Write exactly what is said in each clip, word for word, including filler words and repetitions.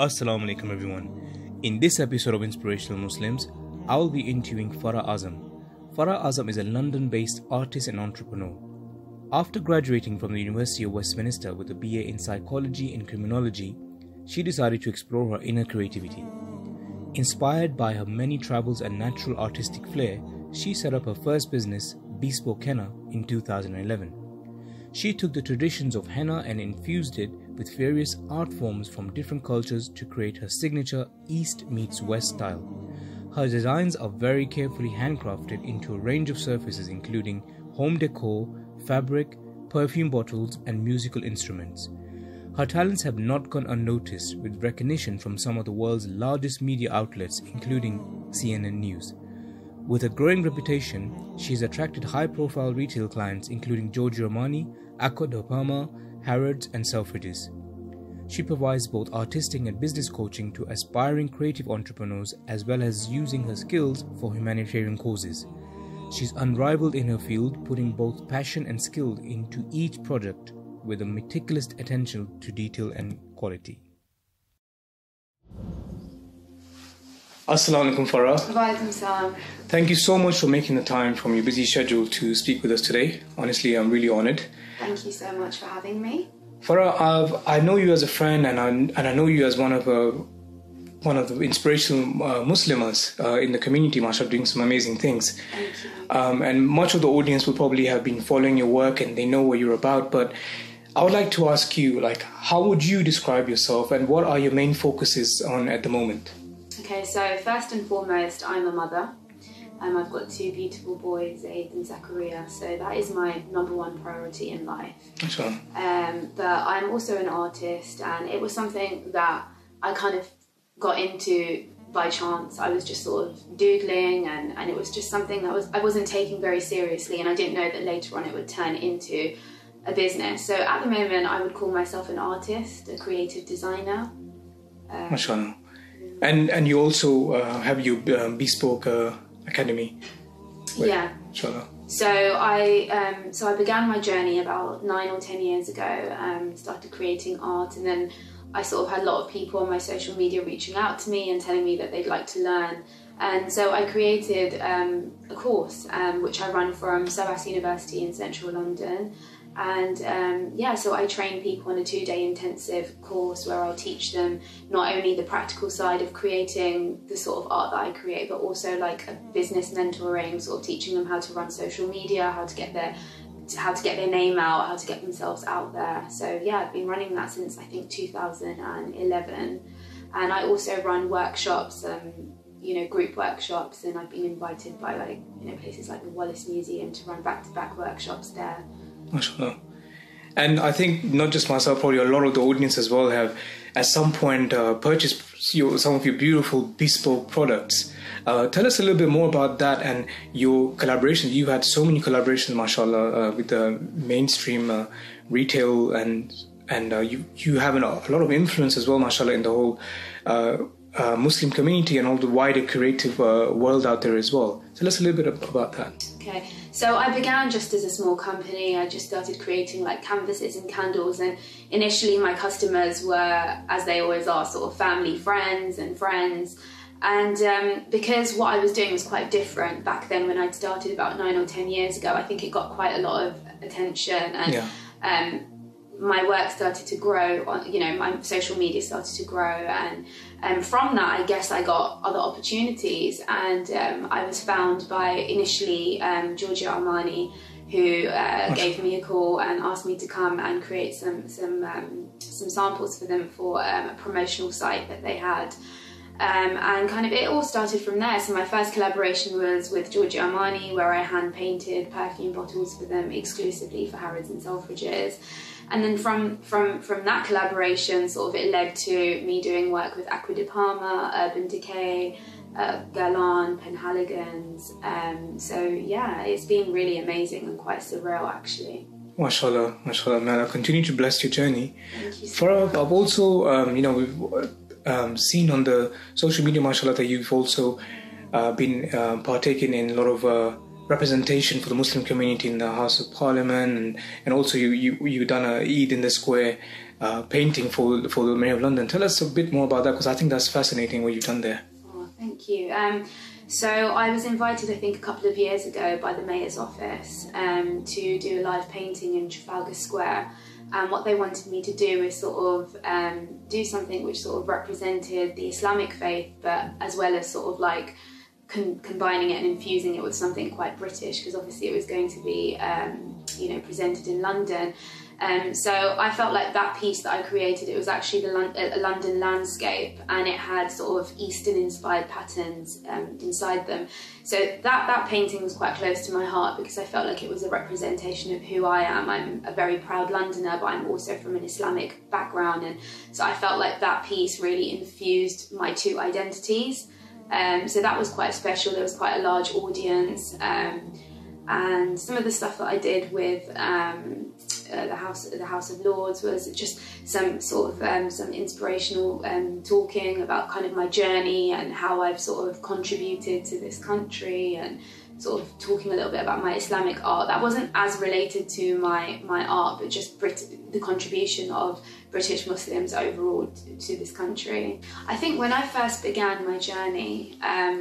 Assalamu alaikum everyone. In this episode of Inspirational Muslims, I will be interviewing Farrah Azam. Farrah Azam is a London-based artist and entrepreneur. After graduating from the University of Westminster with a B A in Psychology and Criminology, she decided to explore her inner creativity. Inspired by her many travels and natural artistic flair, she set up her first business, Bespoke Henna, in two thousand eleven. She took the traditions of henna and infused it with various art forms from different cultures to create her signature East meets West style. Her designs are very carefully handcrafted into a range of surfaces including home decor, fabric, perfume bottles and musical instruments. Her talents have not gone unnoticed, with recognition from some of the world's largest media outlets including C N N News. With a growing reputation, she has attracted high-profile retail clients including Giorgio Armani, Acqua di Parma, Harrods and Selfridges. She provides both artistic and business coaching to aspiring creative entrepreneurs as well as using her skills for humanitarian causes. She's unrivaled in her field, putting both passion and skill into each project with a meticulous attention to detail and quality. Assalamu alaikum, Farah. Walaikum salam. Thank you so much for making the time from your busy schedule to speak with us today. Honestly, I'm really honoured. Thank you so much for having me. Farah, I've, I know you as a friend, and I, and I know you as one of uh, one of the inspirational uh, Muslimas uh, in the community, mashallah, doing some amazing things. Thank you. Um, and much of the audience will probably have been following your work and they know what you're about, but I would like to ask you, like, how would you describe yourself and what are your main focuses on at the moment? Okay, so first and foremost, I'm a mother. Um, I've got two beautiful boys, Aid and Zachariah, so that is my number one priority in life. Sure. Um, but I'm also an artist, and it was something that I kind of got into by chance. I was just sort of doodling, and, and it was just something that was I wasn't taking very seriously, and I didn't know that later on it would turn into a business. So at the moment, I would call myself an artist, a creative designer. Um, Mashallah. And and you also uh, have your um, Bespoke uh, Academy. Wait, yeah. Inshallah. So I um, so I began my journey about nine or ten years ago. Um, started creating art, and then I sort of had a lot of people on my social media reaching out to me and telling me that they'd like to learn. And so I created um, a course um, which I run from SOAS University in Central London. And um, yeah, so I train people on a two-day intensive course where I'll teach them not only the practical side of creating the sort of art that I create, but also like a business mentoring, sort of teaching them how to run social media, how to get their how to get their name out, how to get themselves out there. So yeah, I've been running that since I think two thousand eleven, and I also run workshops. Um, you know, group workshops, and I've been invited by like you know places like the Wallace Museum to run back-to-back workshops there. Mashallah. And I think not just myself, probably a lot of the audience as well have at some point uh, purchased your, some of your beautiful bespoke products. Uh, tell us a little bit more about that and your collaborations. You've had so many collaborations, mashallah, uh, with the mainstream uh, retail, and and uh, you, you have an, a lot of influence as well, mashallah, in the whole uh, uh, Muslim community and all the wider creative uh, world out there as well. Tell us a little bit about that. Okay. So I began just as a small company. I just started creating like canvases and candles, and initially my customers were, as they always are, sort of family, friends and friends. And um, because what I was doing was quite different back then when I'd started about nine or ten years ago, I think it got quite a lot of attention, and yeah. um, my work started to grow, on, you know, my social media started to grow, and um, from that I guess I got other opportunities, and um, I was found by initially um, Giorgio Armani, who uh, gave me a call and asked me to come and create some, some, um, some samples for them for um, a promotional site that they had. Um, and kind of it all started from there. So my first collaboration was with Giorgio Armani, where I hand painted perfume bottles for them exclusively for Harrods and Selfridges. And then from, from, from that collaboration, sort of it led to me doing work with Acqua di Parma, Urban Decay, uh, Penhaligan's. Um, so yeah, it's been really amazing and quite surreal actually. Mashallah, mashallah, man, I continue to bless your journey. Thank you so Farah, much. I've also, um, you know, we've um, seen on the social media, mashallah, that you've also uh, been uh, partaking in a lot of uh, representation for the Muslim community in the House of Parliament, and, and also you, you, you done a Eid in the square uh, painting for for the Mayor of London. Tell us a bit more about that, because I think that's fascinating what you've done there. Oh, thank you. Um, so I was invited, I think, a couple of years ago by the Mayor's office um, to do a live painting in Trafalgar Square. And what they wanted me to do was sort of um, do something which sort of represented the Islamic faith, but as well as sort of like con combining it and infusing it with something quite British, because obviously it was going to be, um, you know, presented in London. Um, so I felt like that piece that I created, it was actually the Lon a London landscape, and it had sort of Eastern-inspired patterns um, inside them. So that, that painting was quite close to my heart, because I felt like it was a representation of who I am. I'm a very proud Londoner, but I'm also from an Islamic background, and so I felt like that piece really infused my two identities. Um, so that was quite special. There was quite a large audience, um, and some of the stuff that I did with um, Uh, the House, the House of Lords, was just some sort of um, some inspirational um, talking about kind of my journey and how I've sort of contributed to this country, and sort of talking a little bit about my Islamic art. That wasn't as related to my my art, but just Brit the contribution of British Muslims overall to, to this country. I think when I first began my journey, Um,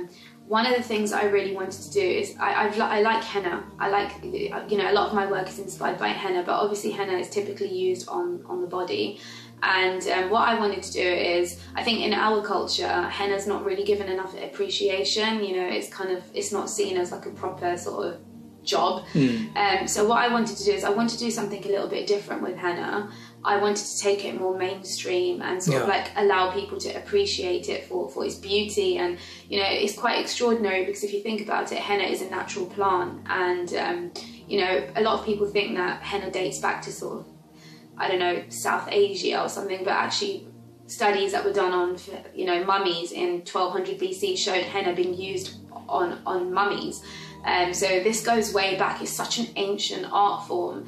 one of the things I really wanted to do is, I, I've, I like henna. I like, you know, a lot of my work is inspired by henna, but obviously henna is typically used on, on the body. And um, what I wanted to do is, I think in our culture, henna's not really given enough appreciation. You know, it's kind of, it's not seen as like a proper sort of job. Mm. Um, so what I wanted to do is, I wanted to do something a little bit different with henna. I wanted to take it more mainstream and sort yeah. of like allow people to appreciate it for, for its beauty. And, you know, it's quite extraordinary, because if you think about it, henna is a natural plant. And, um, you know, a lot of people think that henna dates back to sort of, I don't know, South Asia or something, but actually studies that were done on, you know, mummies in twelve hundred B C showed henna being used on, on mummies. Um, so this goes way back. It's such an ancient art form.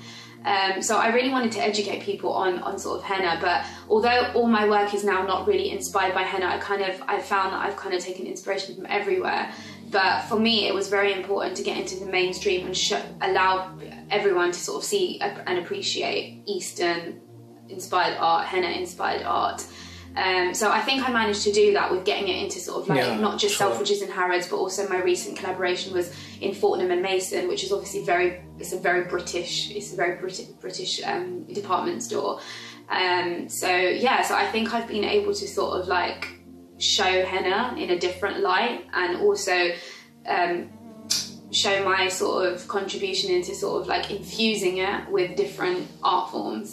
Um, so I really wanted to educate people on, on sort of henna, but although all my work is now not really inspired by henna, I kind of, I found that I've kind of taken inspiration from everywhere. But for me, it was very important to get into the mainstream and sh allow everyone to sort of see and appreciate Eastern-inspired art, henna-inspired art. Um, so I think I managed to do that with getting it into sort of like yeah, not just sure. Selfridges and Harrods, but also my recent collaboration was in Fortnum and Mason, which is obviously very, it's a very British, it's a very British, British um, department store. Um, so yeah, so I think I've been able to sort of like show henna in a different light, and also um, show my sort of contribution into sort of like infusing it with different art forms.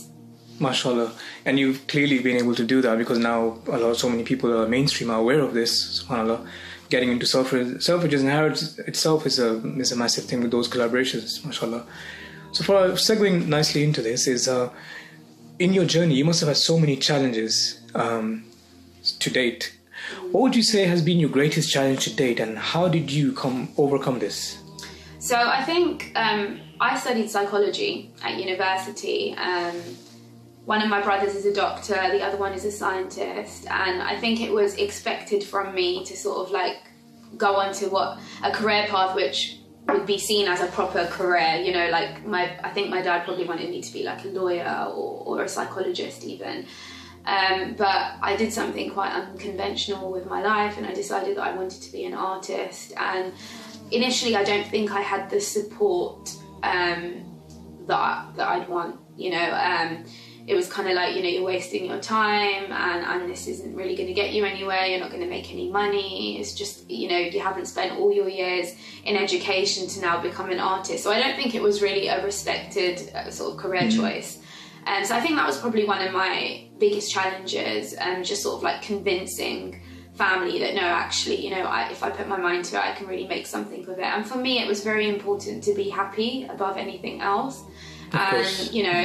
MashaAllah. And you've clearly been able to do that, because now a lot, so many people are mainstream, are aware of this, subhanAllah. Getting into Selfridges and Harrods itself is a, is a massive thing with those collaborations, MashaAllah. So for segueing nicely into this is, uh, in your journey, you must have had so many challenges um, to date. What would you say has been your greatest challenge to date, and how did you come overcome this? So I think um, I studied psychology at university. Um, One of my brothers is a doctor, the other one is a scientist, and I think it was expected from me to sort of like go on to what a career path which would be seen as a proper career, you know, like my, I think my dad probably wanted me to be like a lawyer or, or a psychologist even. Um, but I did something quite unconventional with my life, and I decided that I wanted to be an artist. And initially I don't think I had the support um, that, that I'd want, you know. Um, It was kind of like, you know, you're wasting your time, and, and this isn't really going to get you anywhere. You're not going to make any money. It's just, you know, you haven't spent all your years in education to now become an artist. So I don't think it was really a respected uh, sort of career mm-hmm. choice. And um, so I think that was probably one of my biggest challenges, and um, just sort of like convincing family that no, actually, you know, I, if I put my mind to it, I can really make something of it. And for me, it was very important to be happy above anything else. And, you know,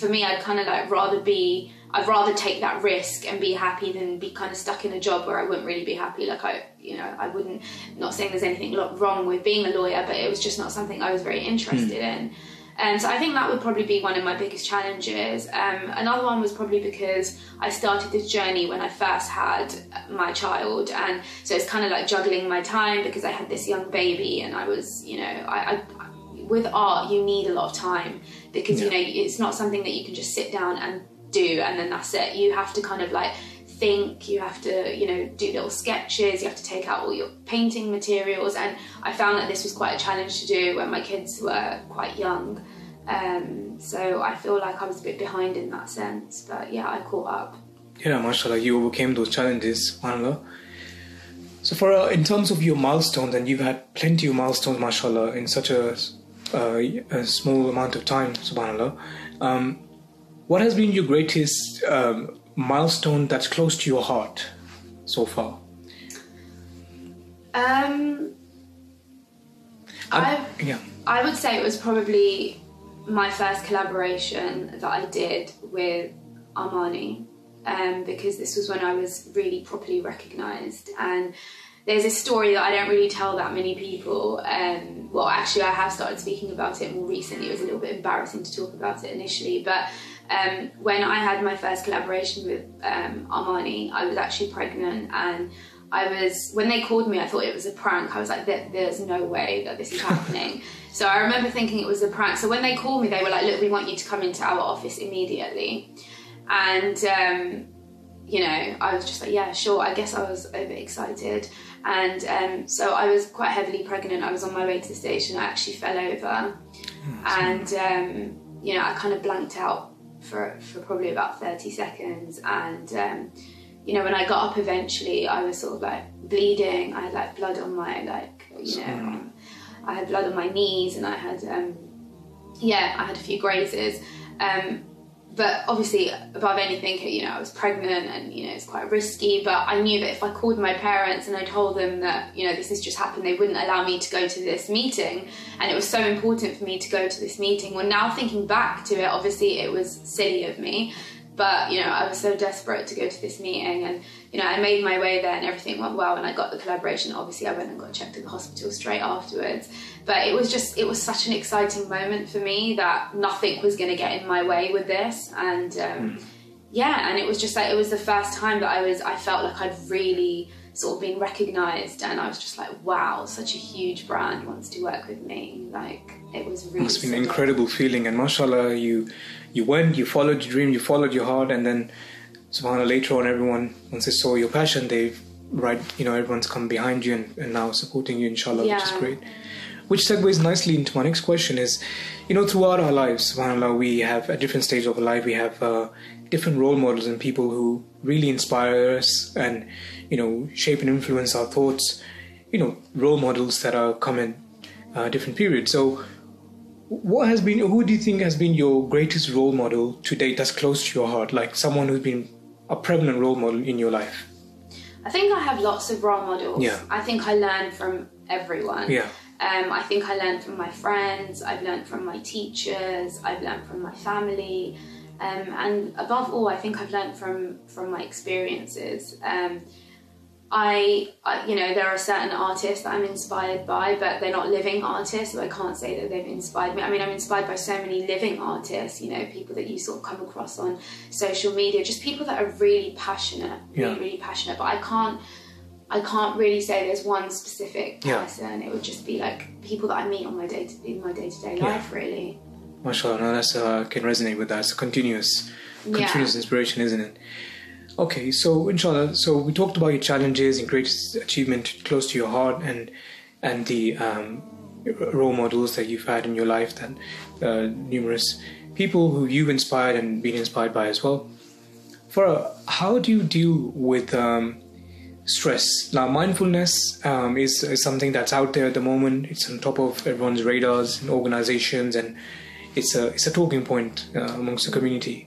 for me, I'd kind of like rather be, I'd rather take that risk and be happy than be kind of stuck in a job where I wouldn't really be happy. Like I, you know, I wouldn't, not saying there's anything wrong with being a lawyer, but it was just not something I was very interested mm. in. And um, so I think that would probably be one of my biggest challenges. Um, another one was probably because I started this journey when I first had my child. And so it's kind of like juggling my time, because I had this young baby, and I was, you know, I, I with art, you need a lot of time, because, yeah. you know, it's not something that you can just sit down and do, and then that's it. You have to kind of like think, you have to, you know, do little sketches, you have to take out all your painting materials, and I found that this was quite a challenge to do when my kids were quite young. Um, so I feel like I was a bit behind in that sense, but yeah, I caught up. Yeah, mashallah, you overcame those challenges, subhanAllah. So for uh, in terms of your milestones, and you've had plenty of milestones, mashallah, in such a, uh, a small amount of time, subhanAllah. Um, what has been your greatest um, milestone that's close to your heart so far? Um, I, yeah. I would say it was probably my first collaboration that I did with Armani. Um, because this was when I was really properly recognised, and there's a story that I don't really tell that many people. Um, well, actually I have started speaking about it more recently. It was a little bit embarrassing to talk about it initially, but um, when I had my first collaboration with um, Armani, I was actually pregnant, and I was, when they called me, I thought it was a prank. I was like, there, there's no way that this is happening. So I remember thinking it was a prank. So when they called me, they were like, look, we want you to come into our office immediately. And, um, you know, I was just like, yeah, sure. I guess I was overexcited. And um, so I was quite heavily pregnant. I was on my way to the station. I actually fell over. And, um, you know, I kind of blanked out for, for probably about thirty seconds. And, um, you know, when I got up eventually, I was sort of like bleeding. I had like blood on my, like, you know, I had blood on my knees, and I had, um, yeah, I had a few grazes. Um, But obviously, above anything, you know, I was pregnant, and, you know, it's quite risky. But I knew that if I called my parents and I told them that, you know, this has just happened, they wouldn't allow me to go to this meeting. And it was so important for me to go to this meeting. Well, now thinking back to it, obviously it was silly of me. But, you know, I was so desperate to go to this meeting, and, you know, I made my way there, and everything went well, and I got the collaboration. Obviously, I went and got checked at the hospital straight afterwards. But it was just, it was such an exciting moment for me that nothing was going to get in my way with this. And um, yeah, and it was just like, it was the first time that I was, I felt like I'd really sort of been recognised, and I was just like, wow, such a huge brand wants to work with me. Like, it was really... It's been an incredible feeling, and mashallah, you you went, you followed your dream, you followed your heart, and then subhanAllah, later on, everyone, once they saw your passion, they've, right, you know, everyone's come behind you and, and now supporting you, inshallah, yeah. Which is great. Which segues nicely into my next question is, you know, throughout our lives, subhanAllah, we have, at different stages of our life, we have uh, different role models and people who really inspire us and, you know, shape and influence our thoughts, you know, role models that are common uh, different periods. So what has been, who do you think has been your greatest role model to date that's close to your heart? Like someone who's been a prevalent role model in your life? I think I have lots of role models. Yeah. I think I learn from everyone. Yeah. Um, I think I learned from my friends, I've learned from my teachers, I've learned from my family, um, and above all, I think I've learned from, from my experiences. Um, I, I, you know, there are certain artists that I'm inspired by, but they're not living artists, so I can't say that they've inspired me. I mean, I'm inspired by so many living artists, you know, people that you sort of come across on social media, just people that are really passionate, yeah. really, really passionate, but I can't... I can't really say there's one specific person. Yeah. It would just be like people that I meet on my day to, in my day-to-day yeah. life, really. MashaAllah, no, that's uh, can resonate with that. It's a continuous, continuous yeah. inspiration, isn't it? Okay, so inshallah, so we talked about your challenges and greatest achievement close to your heart, and and the um, role models that you've had in your life, that uh, numerous people who you've inspired and been inspired by as well. Farrah, how do you deal with Um, stress? Now, mindfulness um, is, is something that's out there at the moment. It's on top of everyone's radars and organizations, and it's a it's a talking point uh, amongst the community.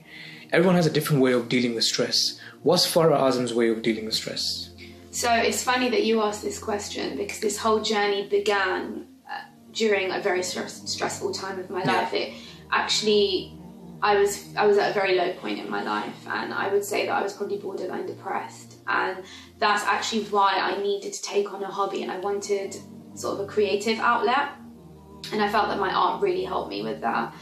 Everyone has a different way of dealing with stress. What's Farrah Azam's way of dealing with stress? So it's funny that you asked this question, because this whole journey began uh, during a very stress, stressful time of my yeah. life. It actually, I was I was at a very low point in my life, and I would say that I was probably borderline depressed, and that's actually why I needed to take on a hobby, and I wanted sort of a creative outlet, and I felt that my art really helped me with that.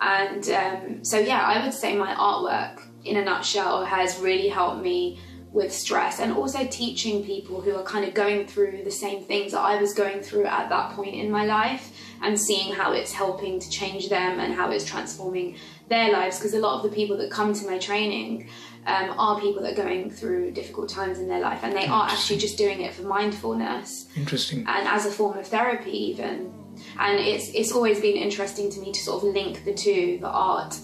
And um, so yeah, I would say my artwork in a nutshell has really helped me with stress, and also teaching people who are kind of going through the same things that I was going through at that point in my life, and seeing how it's helping to change them and how it's transforming their lives, because a lot of the people that come to my training um, are people that are going through difficult times in their life, and they are actually just doing it for mindfulness. Interesting. And as a form of therapy even. And it's, it's always been interesting to me to sort of link the two, the art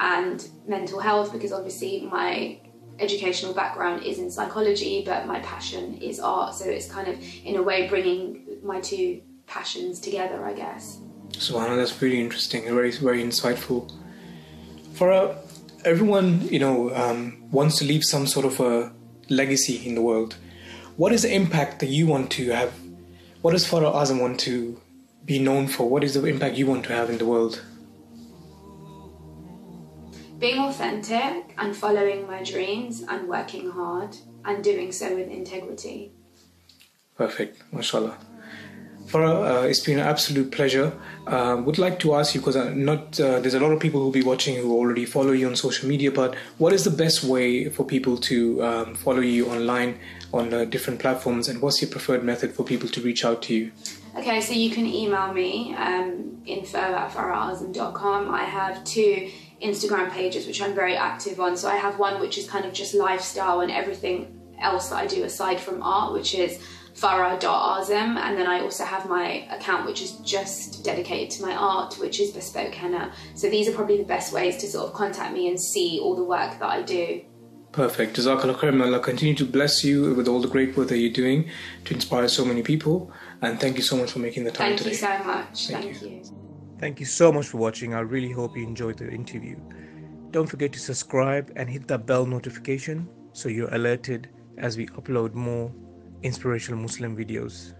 and mental health, because obviously my educational background is in psychology, but my passion is art, so it's kind of in a way bringing my two passions together, I guess. So Hannah, that's really interesting and very, very insightful. Farrah, everyone, you know, um, wants to leave some sort of a legacy in the world. What is the impact that you want to have? What does Farrah Azam want to be known for? What is the impact you want to have in the world? Being authentic and following my dreams and working hard and doing so with integrity. Perfect, mashallah. Farrah, uh, it's been an absolute pleasure. I uh, would like to ask you, because I'm not, uh, there's a lot of people who'll be watching who already follow you on social media, but what is the best way for people to um, follow you online on uh, different platforms, and what's your preferred method for people to reach out to you? Okay, so you can email me, um, info at farrah azam dot com. I have two Instagram pages which I'm very active on. So I have one which is kind of just lifestyle and everything else that I do aside from art, which is farrah dot azam, and then I also have my account which is just dedicated to my art, which is Bespoke Henna. So these are probably the best ways to sort of contact me and see all the work that I do. Perfect. Jazakallah khairan. Allah continue to bless you with all the great work that you're doing to inspire so many people. And thank you so much for making the time today. Thank you so much. Thank you. Thank you so much for watching. I really hope you enjoyed the interview. Don't forget to subscribe and hit that bell notification so you're alerted as we upload more inspirational Muslim videos.